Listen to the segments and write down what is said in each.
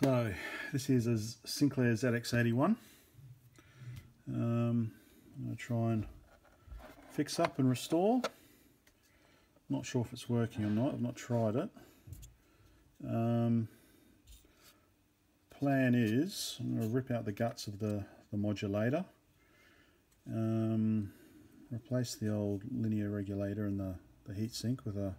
So this is a Sinclair ZX81. I'm going to try and fix up and restore. Not sure if it's working or not. I've not tried it. Plan is I'm going to rip out the guts of the modulator, replace the old linear regulator and the heatsink with a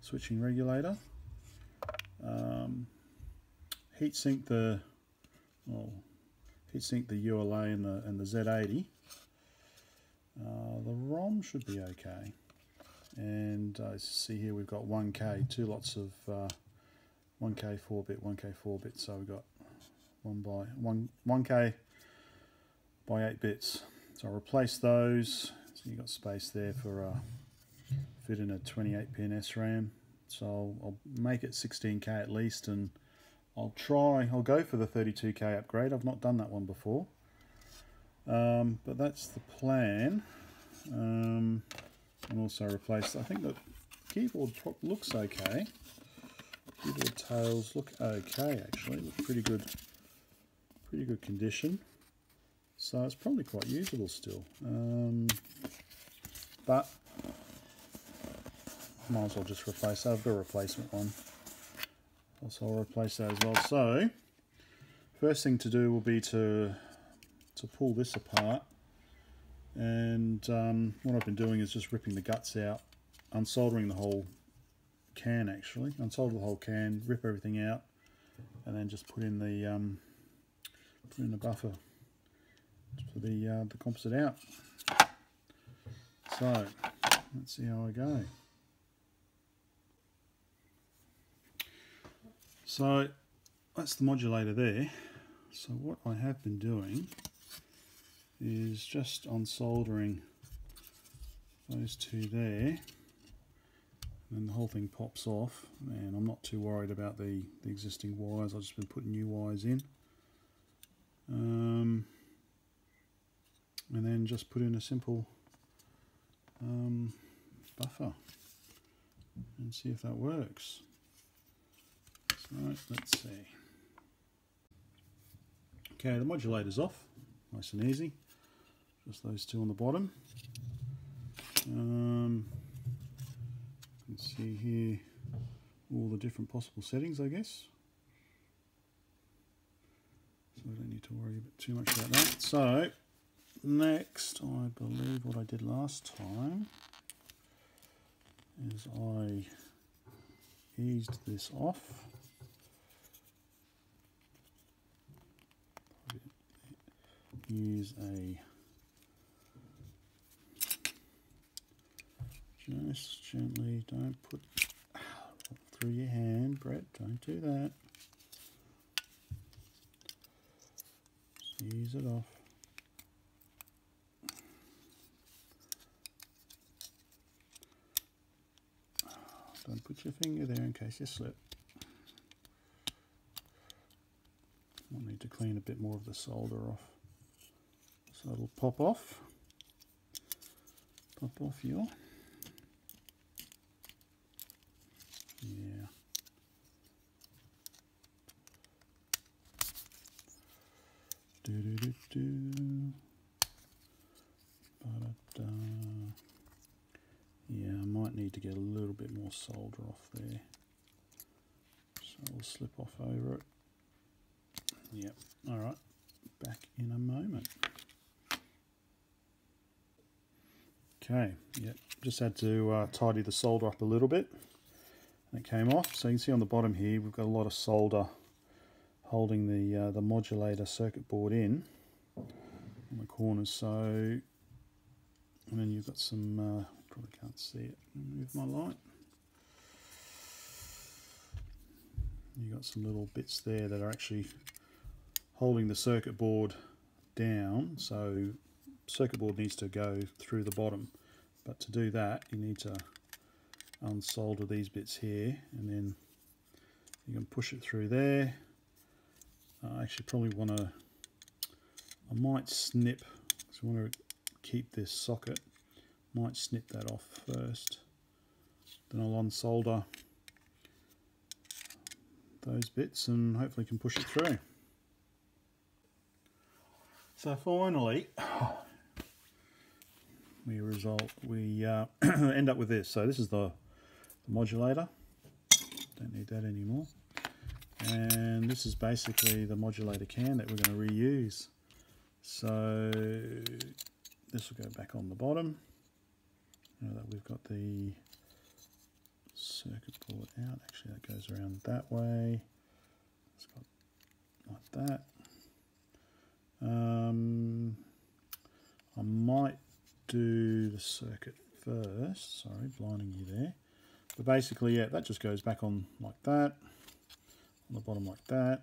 switching regulator. Heatsink the ULA and the Z80. The ROM should be okay. And as you see here, we've got 1K, two lots of 1K 4-bit, 1K 4-bit. So we've got 1K by 8 bits. So I'll replace those. So you've got space there for fit in a 28-pin SRAM. So I'll make it 16K at least, and I'll go for the 32K upgrade. I've not done that one before. But that's the plan. And also replace, I think the keyboard prop looks okay. Keyboard tails look okay actually, look pretty good condition. So it's probably quite usable still. But might as well just replace, I've got a replacement one. Also I'll replace that as well. So first thing to do will be to pull this apart, and what I've been doing is just ripping the guts out, unsoldering the whole can actually, unsolder the whole can, rip everything out, and then just put in the buffer for the composite out. So let's see how I go. So that's the modulator there. So what I have been doing is just unsoldering those two there, and then the whole thing pops off, and I'm not too worried about the existing wires. I've just been putting new wires in, and then just put in a simple buffer and see if that works. Right, let's see. Okay, the modulator's off, nice and easy. Just those two on the bottom. You can see here all the different possible settings, I guess. So I don't need to worry too much about that. So next, I believe what I did last time is I eased this off. Use a just gently, don't put through your hand, Brett, don't do that. Just ease it off. Don't put your finger there in case you slip. I'll need to clean a bit more of the solder off. So it'll pop off your, yeah. Do do do do. But yeah, I might need to get a little bit more solder off there. So it'll slip off over it. Yep. All right. Back in a moment. Okay, yeah, just had to tidy the solder up a little bit, and it came off. So you can see on the bottom here, we've got a lot of solder holding the modulator circuit board in on the corners. So, and then you've got some, probably can't see it, move my light. You've got some little bits there that are actually holding the circuit board down. So circuit board needs to go through the bottom, but to do that you need to unsolder these bits here, and then you can push it through there. I actually probably want to, I might snip, because I want to keep this socket, might snip that off first, then I'll unsolder those bits and hopefully can push it through. So finally, we end up with this. So this is the modulator. Don't need that anymore. And this is basically the modulator can that we're going to reuse. So this will go back on the bottom. Now that we've got the circuit board out, actually that goes around that way. It's got like that. I might do the circuit first. Sorry, blinding you there. But basically, yeah, that just goes back on like that. On the bottom like that.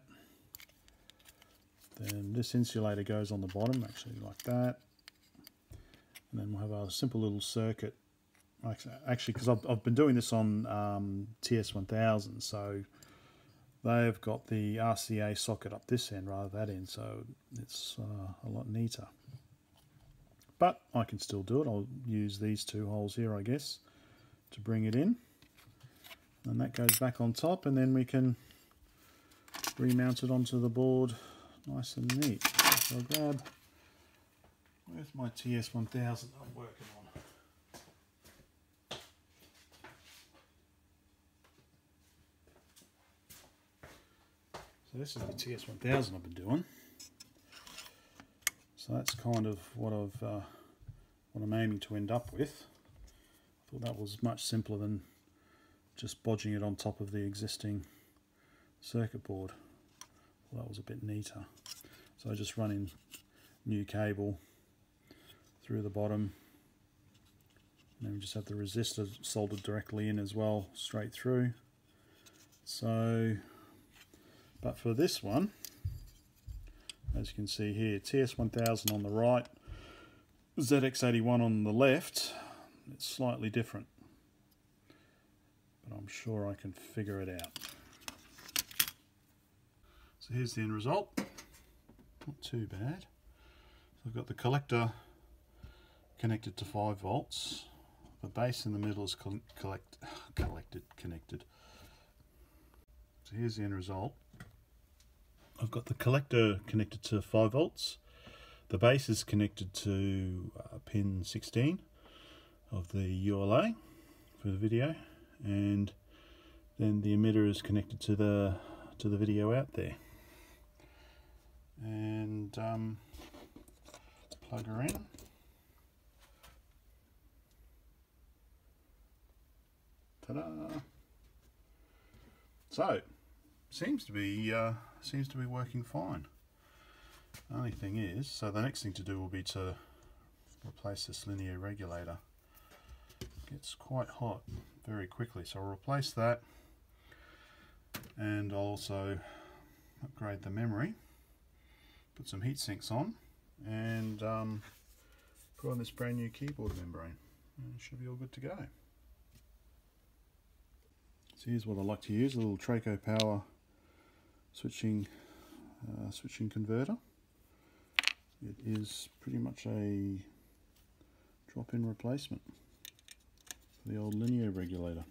Then this insulator goes on the bottom, actually like that. And then we'll have our simple little circuit. Actually, because I've been doing this on TS1000, so they've got the RCA socket up this end rather than that end, so it's a lot neater. But I can still do it. I'll use these two holes here, I guess, to bring it in. And that goes back on top, and then we can remount it onto the board nice and neat. So I'll grab, where's my TS1000 that I'm working on? So this is the TS1000 I've been doing. So that's kind of what I'm aiming to end up with. I thought that was much simpler than just bodging it on top of the existing circuit board. Well, that was a bit neater. So I just run in new cable through the bottom. And then we just have the resistor soldered directly in as well, straight through. So. But for this one, as you can see here, TS1000 on the right, ZX81 on the left, it's slightly different. But I'm sure I can figure it out. So here's the end result. Not too bad. So I've got the collector connected to 5 volts. The base in the middle is connected. So here's the end result. I've got the collector connected to 5 volts. The base is connected to pin 16 of the ULA for the video, and then the emitter is connected to the video out there. And plug her in. Ta-da! So. Seems to be working fine. Only thing is, so the next thing to do will be to replace this linear regulator. It gets quite hot very quickly, so I'll replace that, and I'll also upgrade the memory, put some heat sinks on, and put on this brand new keyboard membrane. And it should be all good to go. So here's what I like to use: a little Traco power switching converter. It is pretty much a drop-in replacement for the old linear regulator.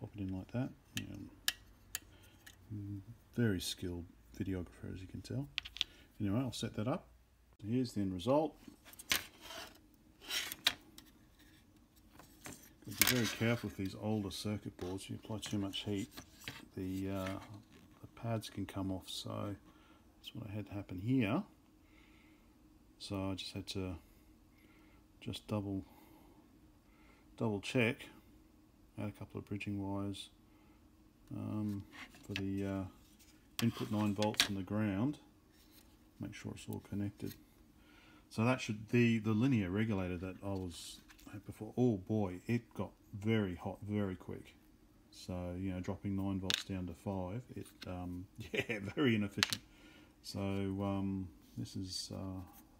Pop it in like that. Yeah. Very skilled videographer, as you can tell. Anyway, I'll set that up. Here's the end result. Got to be very careful with these older circuit boards. You apply too much heat, the pads can come off, so that's what I had happen here. So I just had to just double check, add a couple of bridging wires for the input 9 volts on the ground, make sure it's all connected. So that should be the linear regulator that I was at before. Oh boy, it got very hot very quick. So, you know, dropping 9 volts down to 5, it, yeah, very inefficient. So, this is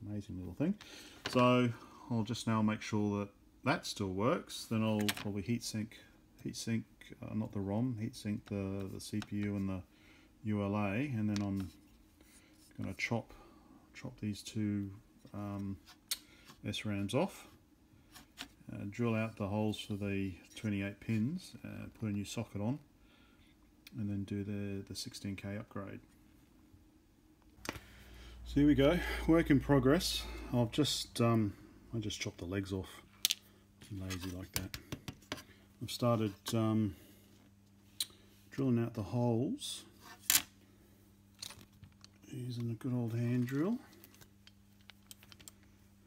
amazing little thing. So, I'll just now make sure that that still works. Then I'll probably heat sink the CPU and the ULA, and then I'm going to chop these two SRAMs off. Drill out the holes for the 28 pins, put a new socket on, and then do the 16K upgrade. So here we go, work in progress. I've just I just chopped the legs off. I'm lazy like that. I've started drilling out the holes using a good old hand drill,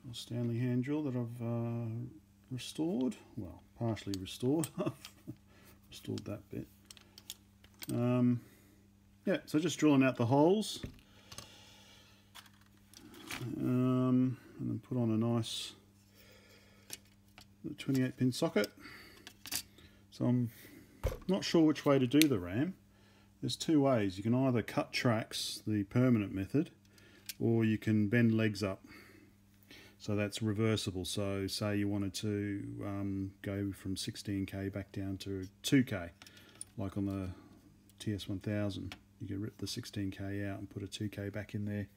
a Stanley hand drill that I've restored, well, partially restored. I've restored that bit. Yeah, so just drilling out the holes, and then put on a nice 28-pin socket. So I'm not sure which way to do the RAM. There's two ways. You can either cut tracks, the permanent method, or you can bend legs up. So that's reversible. So say you wanted to go from 16K back down to 2K, like on the TS1000. You can rip the 16K out and put a 2K back in there,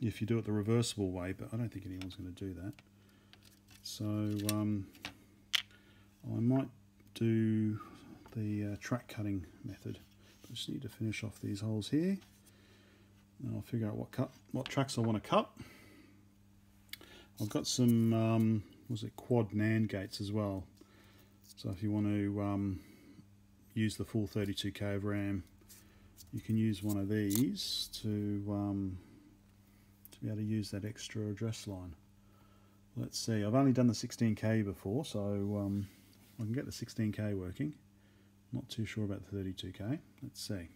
if you do it the reversible way, but I don't think anyone's going to do that. So I might do the track cutting method. I just need to finish off these holes here, and I'll figure out what tracks I want to cut. I've got some quad NAND gates as well. So if you want to use the full 32K of RAM, you can use one of these to be able to use that extra address line. Let's see, I've only done the 16K before, so I can get the 16K working. Not too sure about the 32K. Let's see.